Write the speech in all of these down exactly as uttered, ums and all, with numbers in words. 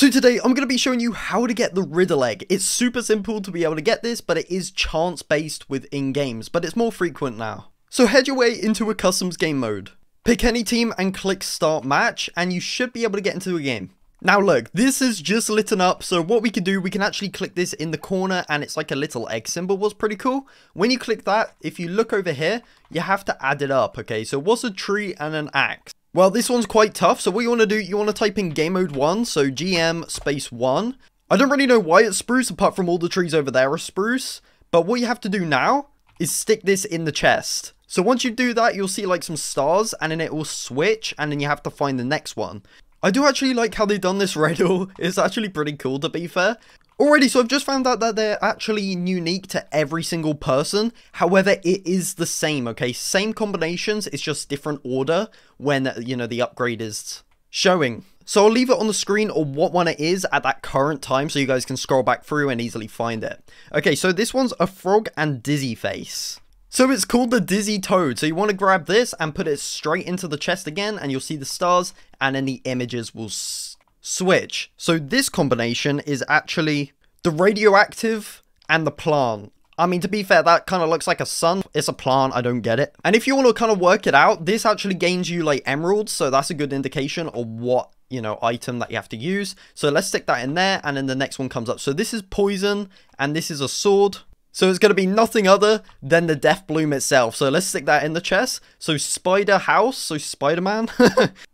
So today I'm going to be showing you how to get the riddle egg. It's super simple to be able to get this, but it is chance based within games, but it's more frequent now. So head your way into a customs game mode. Pick any team and click start match and you should be able to get into a game. Now look, this is just lit up, so what we can do, we can actually click this in the corner and it's like a little egg symbol. What's pretty cool, when you click that, if you look over here, you have to add it up, okay? So what's a tree and an axe? Well, this one's quite tough, so what you want to do, you want to type in game mode one, so G M space one. I don't really know why it's spruce, apart from all the trees over there are spruce, but what you have to do now is stick this in the chest. So once you do that, you'll see like some stars and then it will switch and then you have to find the next one. I do actually like how they've done this riddle. It's actually pretty cool, to be fair. Alrighty, so I've just found out that they're actually unique to every single person. However, it is the same, okay? Same combinations, it's just different order when, you know, the upgrade is showing. So I'll leave it on the screen or what one it is at that current time so you guys can scroll back through and easily find it. Okay, so this one's a frog and dizzy face. So it's called the Dizzy Toad, so you want to grab this and put it straight into the chest again and you'll see the stars and then the images will s switch. So this combination is actually the radioactive and the plant. I mean, to be fair, that kind of looks like a sun. It's a plant, I don't get it. And if you want to kind of work it out, this actually gains you like emeralds, so that's a good indication of what, you know, item that you have to use. So let's stick that in there and then the next one comes up. So this is poison and this is a sword. So it's going to be nothing other than the death bloom itself. So let's stick that in the chest. So spider house, so Spider-Man.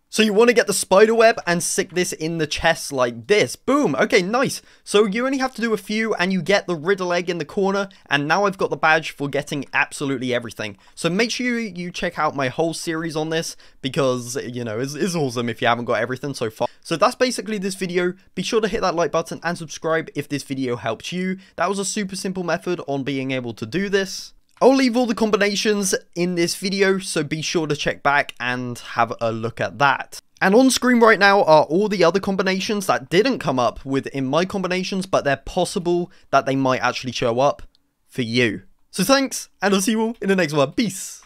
So you want to get the spider web and stick this in the chest like this. Boom. Okay, nice. So you only have to do a few and you get the riddle egg in the corner. And now I've got the badge for getting absolutely everything. So make sure you check out my whole series on this because, you know, it's, it's awesome if you haven't got everything so far. So that's basically this video. Be sure to hit that like button and subscribe if this video helped you. That was a super simple method on being able to do this. I'll leave all the combinations in this video, so be sure to check back and have a look at that. And on screen right now are all the other combinations that didn't come up within my combinations, but they're possible that they might actually show up for you. So thanks, and I'll see you all in the next one. Peace!